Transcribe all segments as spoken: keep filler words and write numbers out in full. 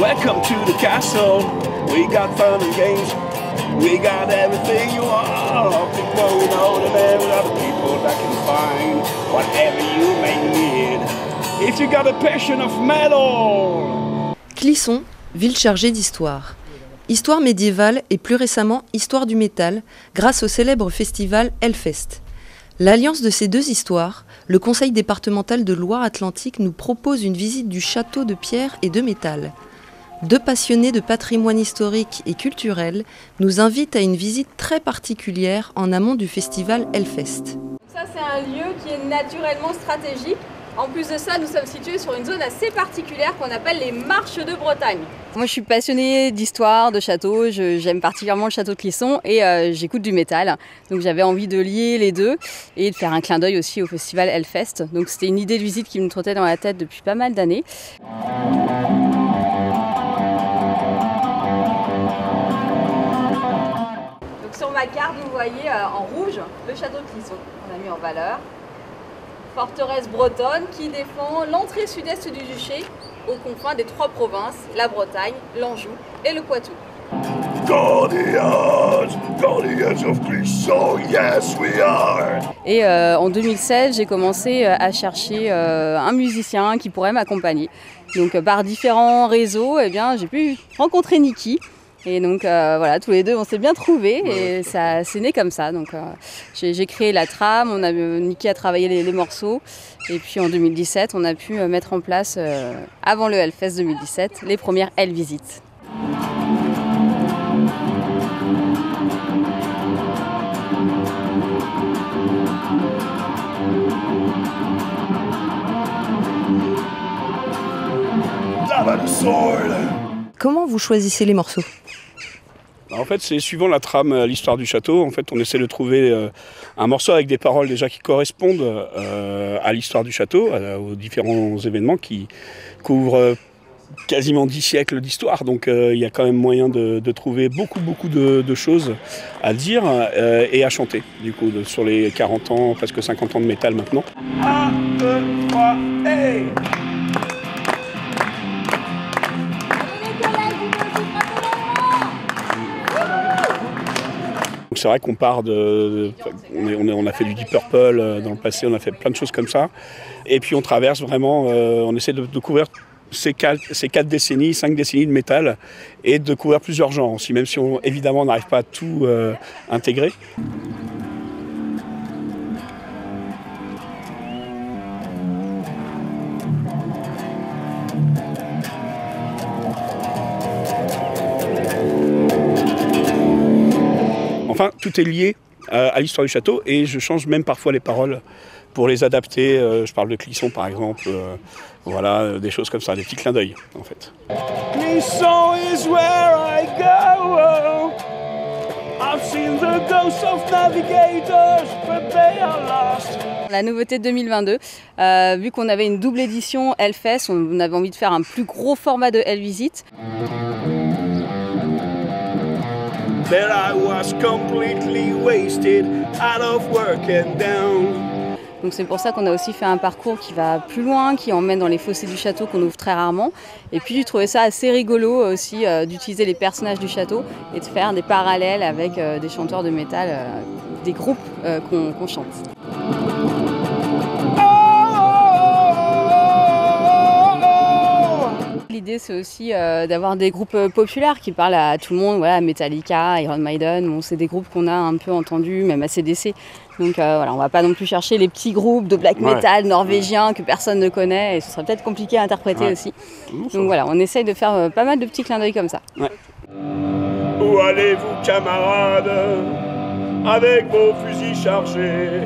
Welcome to the castle. We got fun and games. We got everything you want. People we know and every other people that can find whatever you may need. If you got a passion of metal. Clisson, ville chargée d'histoire. Histoire médiévale et plus récemment histoire du métal grâce au célèbre festival Hellfest. L'alliance de ces deux histoires, le conseil départemental de Loire-Atlantique nous propose une visite du château de pierre et de métal. Deux passionnés de patrimoine historique et culturel nous invitent à une visite très particulière en amont du festival Hellfest. Ça c'est un lieu qui est naturellement stratégique. En plus de ça, nous sommes situés sur une zone assez particulière qu'on appelle les Marches de Bretagne. Moi, je suis passionnée d'histoire, de châteaux. J'aime particulièrement le château de Clisson et euh, j'écoute du métal. Donc, j'avais envie de lier les deux et de faire un clin d'œil aussi au festival Hellfest. Donc, c'était une idée de visite qui me trottait dans la tête depuis pas mal d'années. Donc, sur ma carte, vous voyez euh, en rouge le château de Clisson. On a mis en valeur. Forteresse bretonne qui défend l'entrée sud-est du duché aux confins des trois provinces, la Bretagne, l'Anjou et le Poitou. Et euh, en deux mille seize, j'ai commencé à chercher euh, un musicien qui pourrait m'accompagner. Donc euh, par différents réseaux, eh bien, j'ai pu rencontrer Niki. Et donc euh, voilà, tous les deux on s'est bien trouvés et ça c'est né comme ça. Donc euh, j'ai créé la trame, on a, Niki a travaillé les, les morceaux et puis en deux mille dix-sept on a pu mettre en place, euh, avant le Hellfest deux mille dix-sept, les premières Hellvisites. Comment vous choisissez les morceaux ? En fait, c'est suivant la trame, l'histoire du château. En fait, on essaie de trouver euh, un morceau avec des paroles déjà qui correspondent euh, à l'histoire du château, euh, aux différents événements qui couvrent euh, quasiment dix siècles d'histoire. Donc, il euh, y a quand même moyen de, de trouver beaucoup, beaucoup de, de choses à dire euh, et à chanter, du coup, de, sur les quarante ans, presque cinquante ans de métal maintenant. un, deux, trois, hey! C'est vrai qu'on part de, on, on a fait du Deep Purple dans le passé, on a fait plein de choses comme ça. Et puis on traverse vraiment, euh, on essaie de, de couvrir ces quatre, ces quatre décennies, cinq décennies de métal et de couvrir plusieurs genres aussi, même si on, évidemment on n'arrive pas à tout euh, intégrer. Enfin, tout est lié euh, à l'histoire du château et je change même parfois les paroles pour les adapter. Euh, je parle de Clisson par exemple, euh, voilà, euh, des choses comme ça, des petits clins d'œil en fait. Clisson is where I go. I've seen the ghosts of navigators, but they are lost. La nouveauté de deux mille vingt-deux, euh, vu qu'on avait une double édition Hellfest, on avait envie de faire un plus gros format de Hellvisite. There I was completely wasted, out of work and down. Donc c'est pour ça qu'on a aussi fait un parcours qui va plus loin, qui emmène dans les fossés du château qu'on ouvre très rarement. Et puis j'ai trouvé ça assez rigolo aussi euh, d'utiliser les personnages du château et de faire des parallèles avec euh, des chanteurs de métal, euh, des groupes euh, qu'on qu'on chante. L'idée, c'est aussi euh, d'avoir des groupes populaires qui parlent à tout le monde, voilà, Metallica, Iron Maiden, bon, c'est des groupes qu'on a un peu entendus, même A C D C. Donc euh, voilà, on ne va pas non plus chercher les petits groupes de black ouais. metal norvégiens ouais. que personne ne connaît et ce serait peut-être compliqué à interpréter ouais. aussi. Bon, donc voilà, on essaye de faire euh, pas mal de petits clins d'œil comme ça. Ouais. Où allez-vous, camarades, avec vos fusils chargés?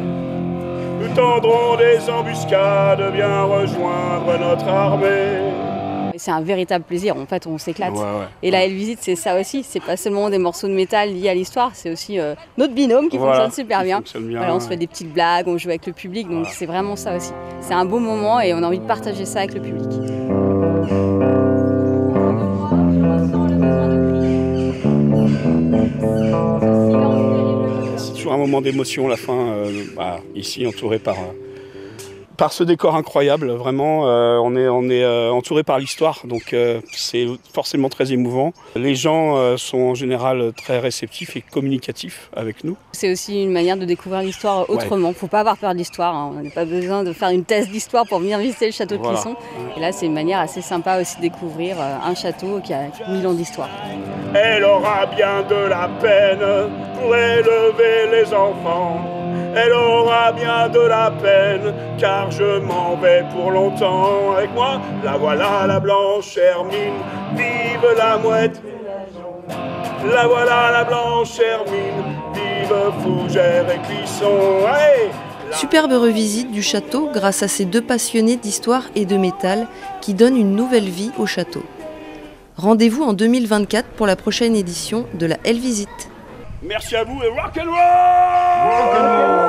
Nous tendrons des embuscades, bien rejoindre notre armée. C'est un véritable plaisir, en fait on s'éclate. Ouais, ouais, et ouais. la Hellvisite c'est ça aussi, c'est pas seulement des morceaux de métal liés à l'histoire, c'est aussi euh, notre binôme qui voilà, fonctionne super bien. Fonctionne bien voilà, on ouais. se fait des petites blagues, on joue avec le public, donc ouais. c'est vraiment ça aussi. C'est un beau moment et on a envie de partager ça avec le public. C'est toujours un moment d'émotion, la fin, euh, bah, ici entouré par... Euh, par ce décor incroyable, vraiment, euh, on est, on est euh, entouré par l'histoire, donc euh, c'est forcément très émouvant. Les gens euh, sont en général très réceptifs et communicatifs avec nous. C'est aussi une manière de découvrir l'histoire autrement, ouais. Faut pas avoir peur de l'histoire, hein. On n'a pas besoin de faire une thèse d'histoire pour venir visiter le château de voilà. Clisson. Et là c'est une manière assez sympa aussi de découvrir un château qui a mille ans d'histoire. Elle aura bien de la peine pour élever les enfants. Elle aura bien de la peine, car je m'en vais pour longtemps. Avec moi, la voilà la blanche Hermine, vive la mouette. La voilà la blanche Hermine, vive Fougères et Clisson. Hey, superbe revisite du château grâce à ces deux passionnés d'histoire et de métal qui donnent une nouvelle vie au château. Rendez-vous en deux mille vingt-quatre pour la prochaine édition de la Hellvisite. Merci à vous et rock'n'roll! Rock